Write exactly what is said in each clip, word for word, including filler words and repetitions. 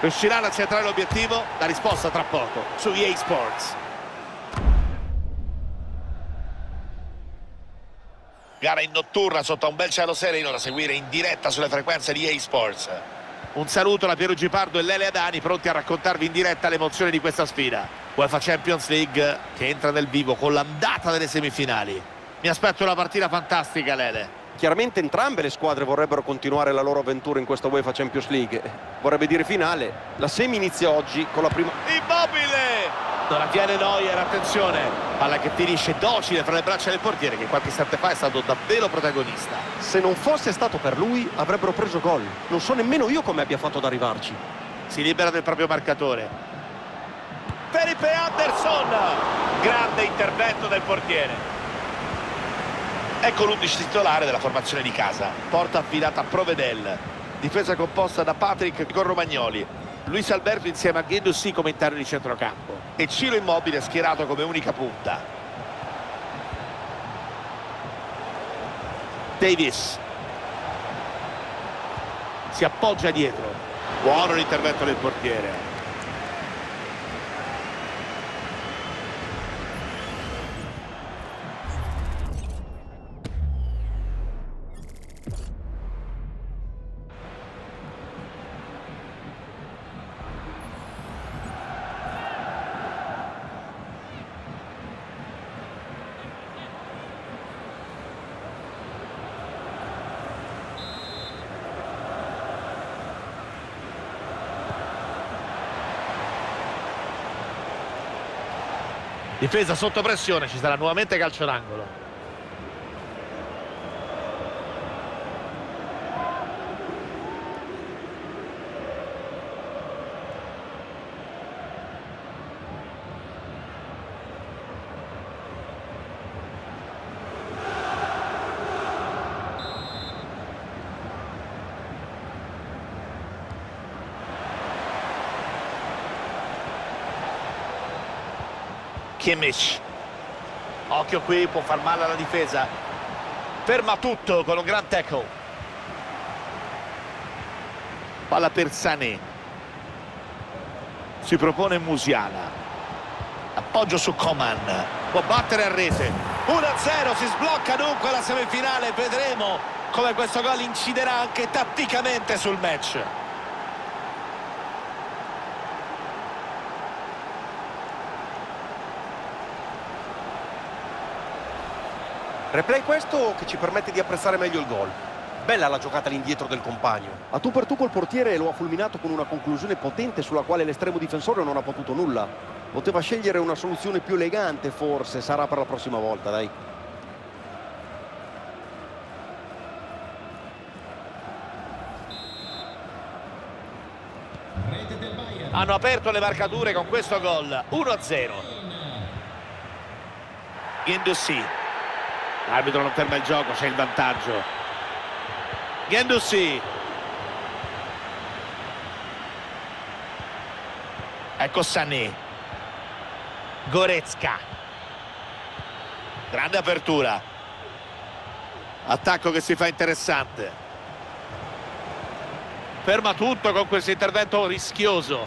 Riusciranno a centrare l'obiettivo? La risposta tra poco su E A Sports. Gara in notturna sotto un bel cielo sereno da seguire in diretta sulle frequenze di E A Sports. Un saluto da Piero Gipardo e Lele Adani, pronti a raccontarvi in diretta l'emozione di questa sfida. UEFA Champions League che entra nel vivo con l'andata delle semifinali. Mi aspetto una partita fantastica, Lele. Chiaramente entrambe le squadre vorrebbero continuare la loro avventura in questa UEFA Champions League. Vorrebbe dire finale. La semi inizia oggi con la prima... Immobile! Non avviene Neuer, attenzione. Palla che finisce docile fra le braccia del portiere, che qualche istante fa è stato davvero protagonista. Se non fosse stato per lui avrebbero preso gol. Non so nemmeno io come abbia fatto ad arrivarci. Si libera del proprio marcatore. Felipe Anderson! Grande intervento del portiere. Ecco l'undici titolare della formazione di casa. Porta affidata a Provedel. Difesa composta da Patrick con Romagnoli, Luis Alberto insieme a Guendouzi come interno di centrocampo e Ciro Immobile schierato come unica punta. Davis si appoggia dietro. Buono l'intervento del portiere. Difesa sotto pressione, ci sarà nuovamente calcio d'angolo. Kimmich, occhio qui, può far male alla difesa. Ferma tutto con un gran tackle. Palla per Sané. Si propone Musiala. Appoggio su Coman. Può battere a rete. uno a zero, si sblocca dunque la semifinale. Vedremo come questo gol inciderà anche tatticamente sul match. Replay questo che ci permette di apprezzare meglio il gol. Bella la giocata all'indietro del compagno. A tu per tu col portiere lo ha fulminato con una conclusione potente sulla quale l'estremo difensore non ha potuto nulla. Poteva scegliere una soluzione più elegante, forse sarà per la prossima volta, dai. Hanno aperto le marcature con questo gol. uno a zero. Guendouzi. L'arbitro non ferma il gioco, c'è il vantaggio. Guendouzi. Ecco Sané. Goretzka. Grande apertura. Attacco che si fa interessante. Ferma tutto con questo intervento rischioso.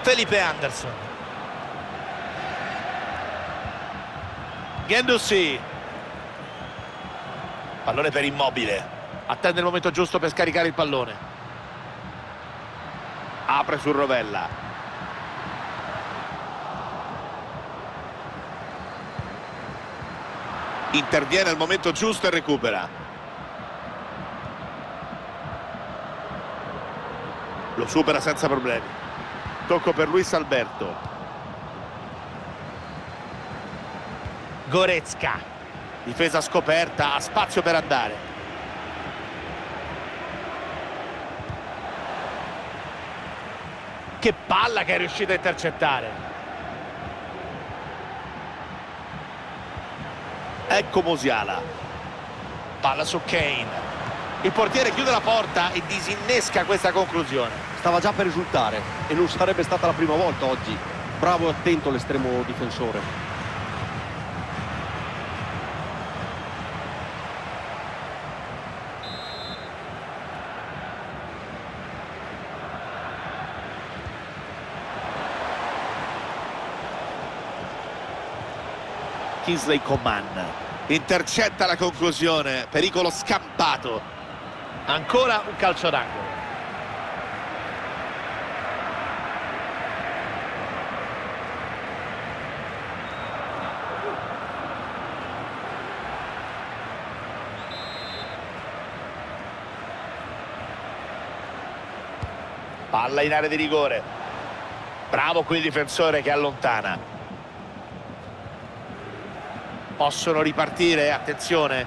Felipe Anderson. Guendouzi. Pallone per Immobile. Attende il momento giusto per scaricare il pallone. Apre su Rovella. Interviene al momento giusto e recupera. Lo supera senza problemi. Tocco per Luis Alberto. Goretzka, difesa scoperta, ha spazio per andare. Che palla che è riuscita a intercettare. Ecco Musiala. Palla su Kane. Il portiere chiude la porta e disinnesca questa conclusione. Stava già per risultare e non sarebbe stata la prima volta oggi. Bravo e attento l'estremo difensore. Kingsley Coman. Intercetta la conclusione, pericolo scampato. Ancora un calcio d'angolo. Palla in area di rigore. Bravo qui il difensore che allontana. Possono ripartire, attenzione.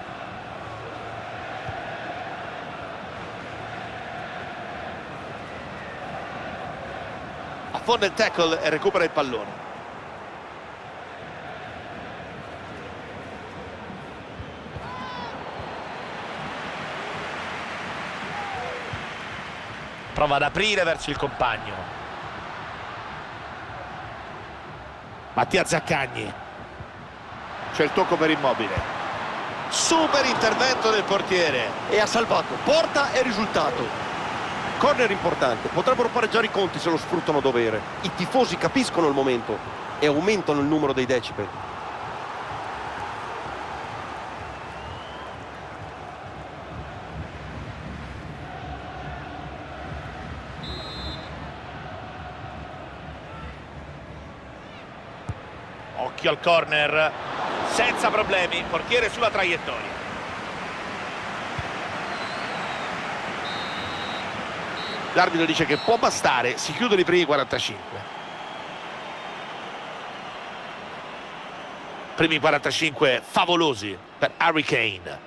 Affonda il tackle e recupera il pallone. Prova ad aprire verso il compagno. Mattia Zaccagni. C'è il tocco per Immobile. Super intervento del portiere. E ha salvato porta e risultato. Corner importante. Potrebbero pareggiare i conti se lo sfruttano a dovere. I tifosi capiscono il momento e aumentano il numero dei decibel. Occhio al corner, senza problemi, portiere sulla traiettoria. L'arbitro dice che può bastare, si chiudono i primi quarantacinque. Primi quarantacinque favolosi per Harry Kane.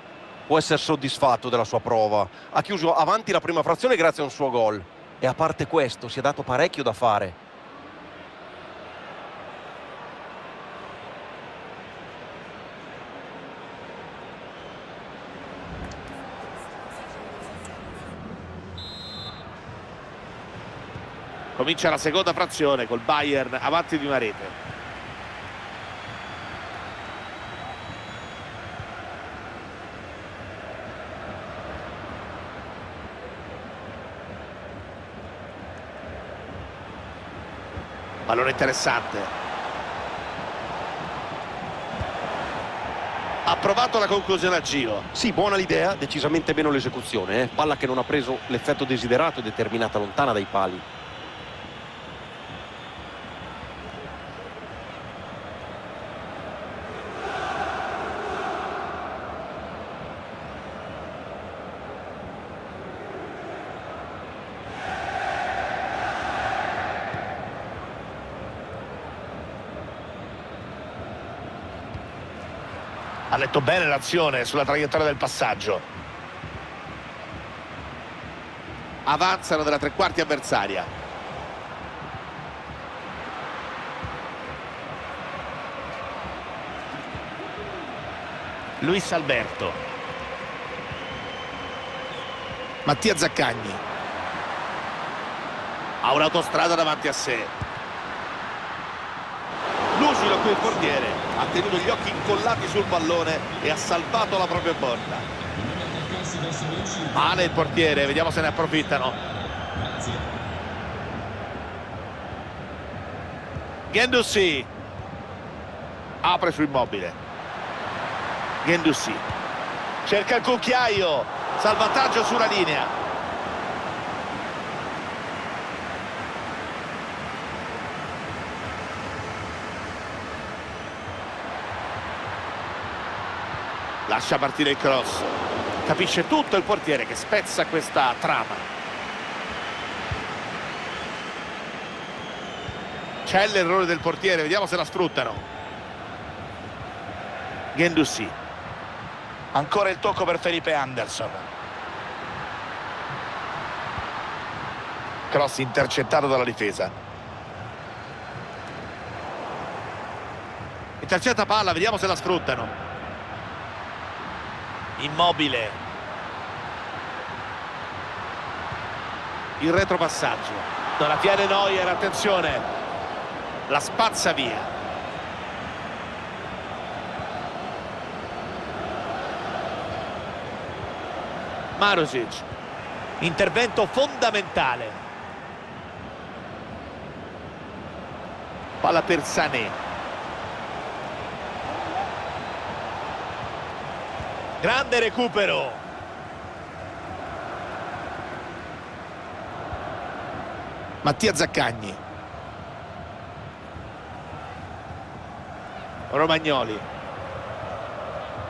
Può essere soddisfatto della sua prova, ha chiuso avanti la prima frazione grazie a un suo gol e a parte questo si è dato parecchio da fare. Comincia la seconda frazione col Bayern avanti di una rete. Pallone interessante. Ha provato la conclusione a giro. Sì, buona l'idea, decisamente meno l'esecuzione. Eh? Palla che non ha preso l'effetto desiderato e determinata lontana dai pali. Ha letto bene l'azione sulla traiettoria del passaggio. Avanzano dalla tre quarti avversaria. Luis Alberto. Mattia Zaccagni. Ha un'autostrada davanti a sé. Lucilo qui il portiere, ha tenuto gli occhi incollati sul pallone e ha salvato la propria porta. Male il portiere, vediamo se ne approfittano. Guendouzi apre su Immobile. Guendouzi cerca il cucchiaio, salvataggio sulla linea. Lascia partire il cross. Capisce tutto il portiere che spezza questa trama. C'è l'errore del portiere, vediamo se la sfruttano. Guendouzi. Ancora il tocco per Felipe Anderson. Cross intercettato dalla difesa. Intercetta palla, vediamo se la sfruttano. Immobile. Il retropassaggio. Non avviene Neuer, attenzione. La spazza via. Marusic. Intervento fondamentale. Palla per Sané. Grande recupero. Mattia Zaccagni. Romagnoli.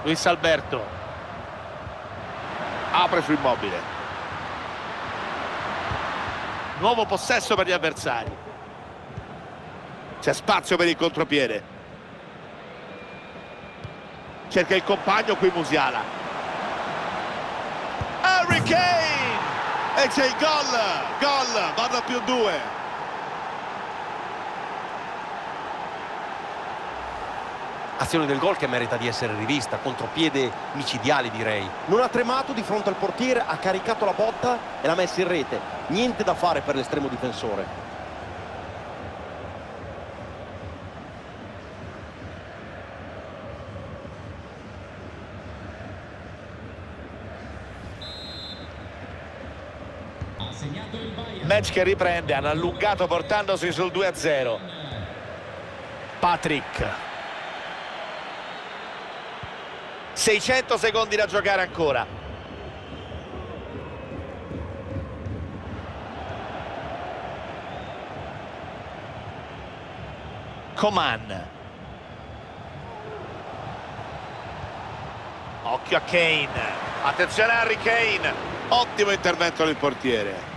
Luis Alberto. Apre su Immobile. Nuovo possesso per gli avversari. C'è spazio per il contropiede. Cerca il compagno, qui Musiala. Harry Kane! E c'è il gol! Gol! Vanno più due. Azione del gol che merita di essere rivista, contropiede micidiale direi. Non ha tremato di fronte al portiere, ha caricato la botta e l'ha messa in rete. Niente da fare per l'estremo difensore. Match che riprende, hanno allungato portandosi sul due a zero. Patrick. seicento secondi da giocare ancora. Coman. Occhio a Kane. Attenzione a Harry Kane. Ottimo intervento del portiere.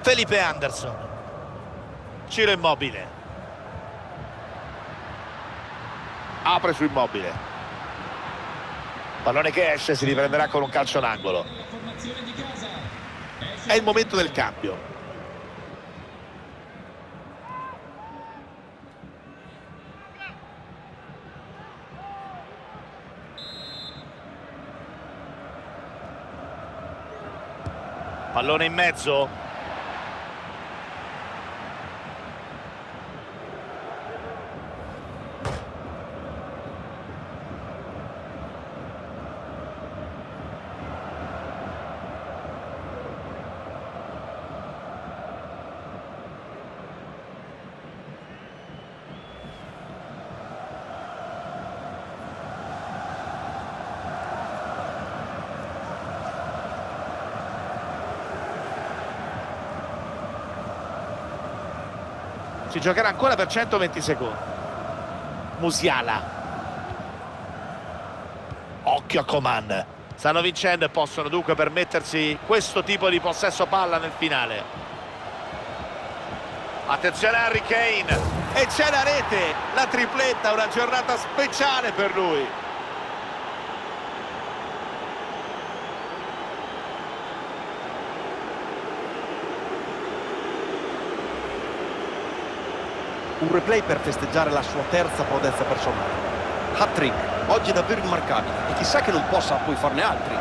Felipe Anderson. Ciro Immobile. Apre su Immobile. Pallone che esce, si riprenderà con un calcio d'angolo. È il momento del cambio. Pallone in mezzo. Si giocherà ancora per centoventi secondi. Musiala. Occhio a Coman. Stanno vincendo e possono dunque permettersi questo tipo di possesso palla nel finale. Attenzione a Harry Kane. E c'è la rete. La tripletta, una giornata speciale per lui. Un replay per festeggiare la sua terza prodezza personale. Hat-trick, oggi è davvero immarcabile e chissà che non possa poi farne altri.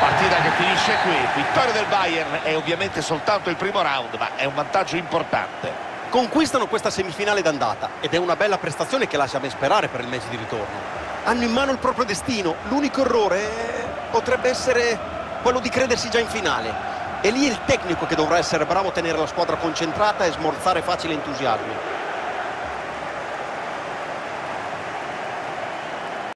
Partita che finisce qui, vittoria del Bayern, è ovviamente soltanto il primo round, ma è un vantaggio importante. Conquistano questa semifinale d'andata ed è una bella prestazione che lascia ben sperare per il match di ritorno. Hanno in mano il proprio destino, l'unico errore potrebbe essere quello di credersi già in finale. E lì è il tecnico che dovrà essere bravo a tenere la squadra concentrata e smorzare facile entusiasmo.